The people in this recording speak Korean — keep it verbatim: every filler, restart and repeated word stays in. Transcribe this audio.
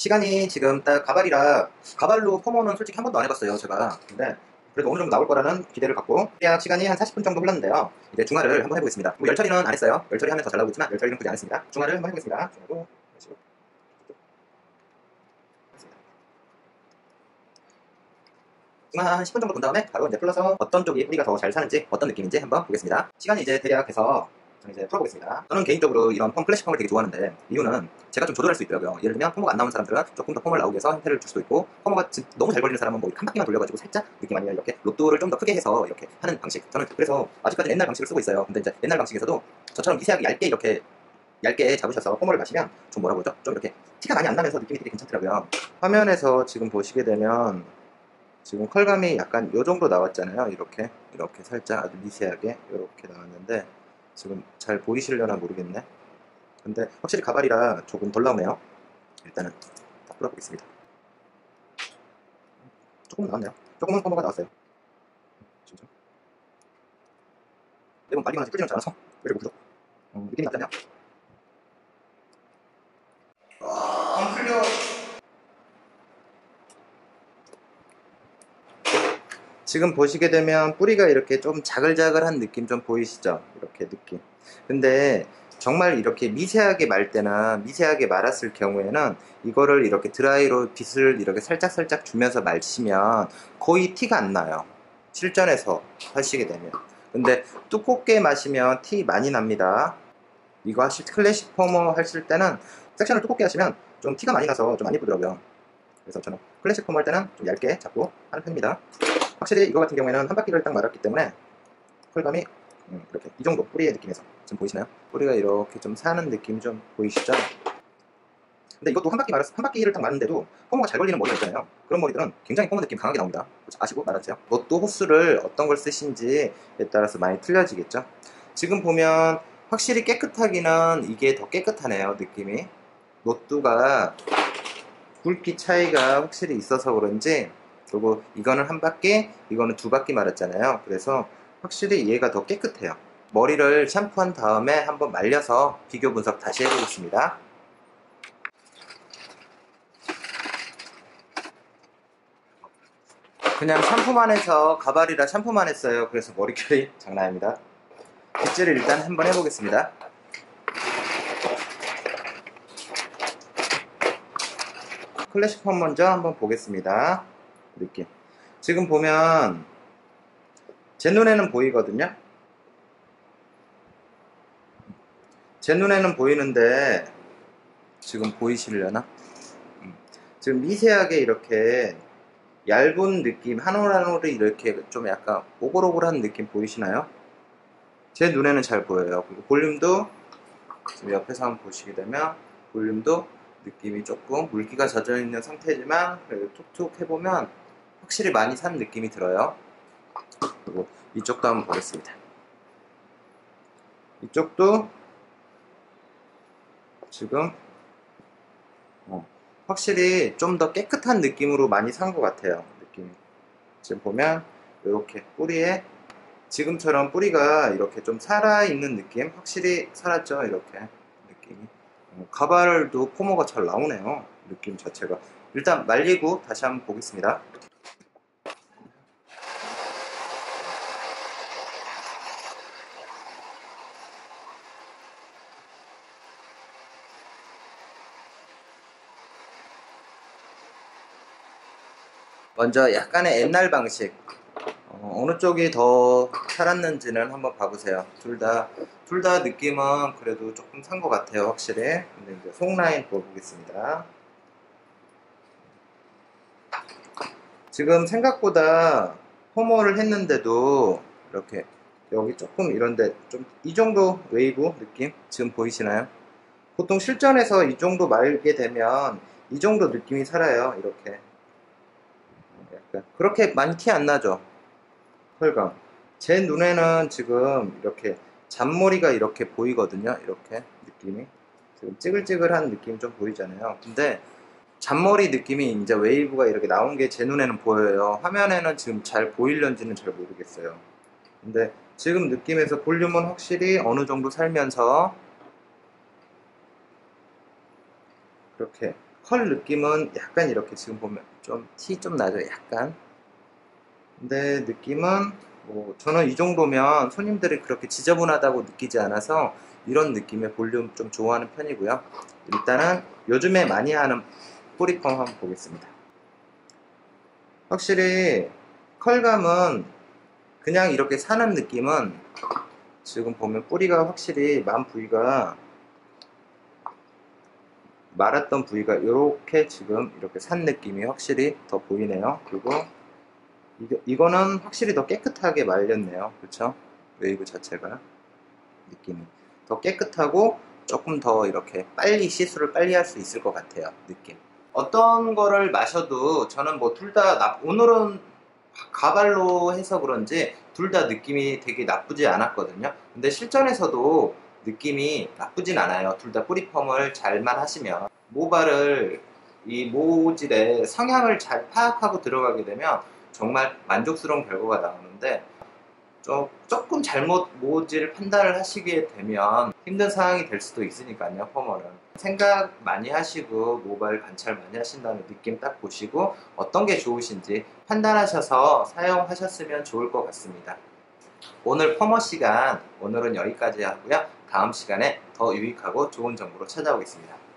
시간이 지금 딱 가발이라, 가발로 포모는 솔직히 한 번도 안 해봤어요 제가. 근데 그래도 어느 정도 나올 거라는 기대를 갖고, 대략 시간이 한 사십 분 정도 흘렀는데요. 이제 중화를 한번 해보겠습니다. 뭐 열처리는 안 했어요. 열처리 하면 더 잘 나오겠지만 열처리는 굳이 안 했습니다. 중화를 한번 해보겠습니다. 중화로 중화 한 십 분 정도 본 다음에 바로 이제 풀러서 어떤 쪽이 뿌리가 더 잘 사는지, 어떤 느낌인지 한번 보겠습니다. 시간이 이제 대략 해서 저는 이제 풀어보겠습니다. 저는 개인적으로 이런 펌, 플래시 펌을 되게 좋아하는데, 이유는 제가 좀 조절할 수 있더라고요. 예를 들면 펌모가 안 나오는 사람들은 조금 더 펌을 나오게 해서 형태를 줄 수도 있고, 펌모가 너무 잘 걸리는 사람은 뭐 한 바퀴만 돌려가지고 살짝 느낌 아니라 이렇게 로또를 좀 더 크게 해서 이렇게 하는 방식. 저는 그래서 아직까지 옛날 방식을 쓰고 있어요. 근데 이제 옛날 방식에서도 저처럼 미세하게 얇게 이렇게 얇게 잡으셔서 펌모를 마시면 좀 뭐라고 그러죠? 좀 이렇게 티가 많이 안 나면서 느낌이 되게 괜찮더라고요. 화면에서 지금 보시게 되면 지금 컬감이 약간 요 정도 나왔잖아요. 이렇게 이렇게 살짝 아주 미세하게 이렇게 나왔는데 지금 잘 보이시려나 모르겠네. 근데 확실히 가발이라 조금 덜 나오네요. 일단은 딱 풀어보겠습니다. 조금 나왔네요. 조금은 펌머가 나왔어요. 진짜? 이건 말리거나 찌그러지지 않아서 왜 이렇게 부족? 어, 느낌이 나잖아요. 안 풀려. 지금 보시게 되면 뿌리가 이렇게 좀 자글자글한 느낌 좀 보이시죠? 이렇게 느낌. 근데 정말 이렇게 미세하게 말 때나 미세하게 말았을 경우에는 이거를 이렇게 드라이로 빗을 이렇게 살짝살짝 주면서 말시면 거의 티가 안 나요. 실전에서 하시게 되면. 근데 두껍게 마시면 티 많이 납니다. 이거 하실 클래식 펌머 하실 때는 섹션을 두껍게 하시면 좀 티가 많이 나서 좀 안 예쁘더라고요. 그래서 저는 클래식 펌머 할 때는 좀 얇게 잡고 하는 편입니다. 확실히 이거 같은 경우에는 한 바퀴를 딱 말았기 때문에 컬감이 음, 이렇게 이 정도 뿌리의 느낌에서 지금 보이시나요? 뿌리가 이렇게 좀 사는 느낌 좀 보이시죠? 근데 이것도 한 바퀴 말았, 한 바퀴를 딱 말았는데도 펌모가 잘 걸리는 머리가 있잖아요. 그런 머리들은 굉장히 펌모 느낌 강하게 나옵니다. 아시고 말아주세요. 이것도 호수를 어떤 걸 쓰신지에 따라서 많이 틀려지겠죠? 지금 보면 확실히 깨끗하기는 이게 더 깨끗하네요, 느낌이. 노뚜가 굵기 차이가 확실히 있어서 그런지, 그리고 이거는 한 바퀴, 이거는 두 바퀴 말았잖아요. 그래서 확실히 얘가 더 깨끗해요. 머리를 샴푸한 다음에 한번 말려서 비교 분석 다시 해보겠습니다. 그냥 샴푸만 해서, 가발이라 샴푸만 했어요. 그래서 머릿결이 장난 아닙니다. 빗질을 일단 한번 해보겠습니다. 클래식 펌 먼저 한번 보겠습니다. 느낌. 지금 보면 제 눈에는 보이거든요. 제 눈에는 보이는데 지금 보이시려나? 음. 지금 미세하게 이렇게 얇은 느낌, 한 올 한 올이 이렇게 좀 약간 오글오글한 느낌 보이시나요? 제 눈에는 잘 보여요. 그리고 볼륨도 지금 옆에서 한번 보시게 되면 볼륨도 느낌이 조금 물기가 젖어 있는 상태지만 그래도 툭툭 해보면 확실히 많이 산 느낌이 들어요. 그리고 이쪽도 한번 보겠습니다. 이쪽도 지금 어, 확실히 좀 더 깨끗한 느낌으로 많이 산 것 같아요. 느낌이. 지금 보면 이렇게 뿌리에 지금처럼 뿌리가 이렇게 좀 살아있는 느낌, 확실히 살았죠. 이렇게 느낌이. 어, 가발도 포모가 잘 나오네요. 느낌 자체가. 일단 말리고 다시 한번 보겠습니다. 먼저 약간의 옛날 방식, 어, 어느 쪽이 더 살았는지는 한번 봐보세요. 둘 다 둘 다 느낌은 그래도 조금 산 것 같아요, 확실히. 근데 이제 속 라인 보겠습니다. 지금 생각보다 펌모를 했는데도 이렇게 여기 조금 이런데 좀 이 정도 웨이브 느낌 지금 보이시나요? 보통 실전에서 이 정도 말게 되면 이 정도 느낌이 살아요, 이렇게. 그렇게 많이 티 안 나죠? 컬감. 제 눈에는 지금 이렇게 잔머리가 이렇게 보이거든요. 이렇게 느낌이. 지금 찌글찌글한 느낌 좀 보이잖아요. 근데 잔머리 느낌이 이제 웨이브가 이렇게 나온 게 제 눈에는 보여요. 화면에는 지금 잘 보이려는지는 잘 모르겠어요. 근데 지금 느낌에서 볼륨은 확실히 어느 정도 살면서 이렇게 펄 느낌은 약간 이렇게 지금 보면 좀 티 좀 나죠, 약간. 근데 느낌은 뭐 저는 이 정도면 손님들이 그렇게 지저분하다고 느끼지 않아서 이런 느낌의 볼륨 좀 좋아하는 편이고요. 일단은 요즘에 많이 하는 뿌리펌 한번 보겠습니다. 확실히 컬감은 그냥 이렇게 사는 느낌은 지금 보면 뿌리가 확실히 만 부위가 말았던 부위가 이렇게 지금 이렇게 산 느낌이 확실히 더 보이네요. 그리고 이거, 이거는 확실히 더 깨끗하게 말렸네요. 그렇죠? 웨이브 자체가 느낌이 더 깨끗하고 조금 더 이렇게 빨리 시술을 빨리 할 수 있을 것 같아요. 느낌. 어떤 거를 마셔도 저는 뭐 둘 다 오늘은 가발로 해서 그런지 둘 다 느낌이 되게 나쁘지 않았거든요. 근데 실전에서도 느낌이 나쁘진 않아요. 둘 다 뿌리펌을 잘만 하시면 모발을 이 모질의 성향을 잘 파악하고 들어가게 되면 정말 만족스러운 결과가 나오는데 좀, 조금 잘못 모질을 판단을 하시게 되면 힘든 상황이 될 수도 있으니까요. 펌은 생각 많이 하시고 모발 관찰 많이 하신다는 느낌 딱 보시고 어떤 게 좋으신지 판단하셔서 사용하셨으면 좋을 것 같습니다. 오늘 펌어 시간 오늘은 여기까지 하고요. 다음 시간에 더 유익하고 좋은 정보로 찾아오겠습니다.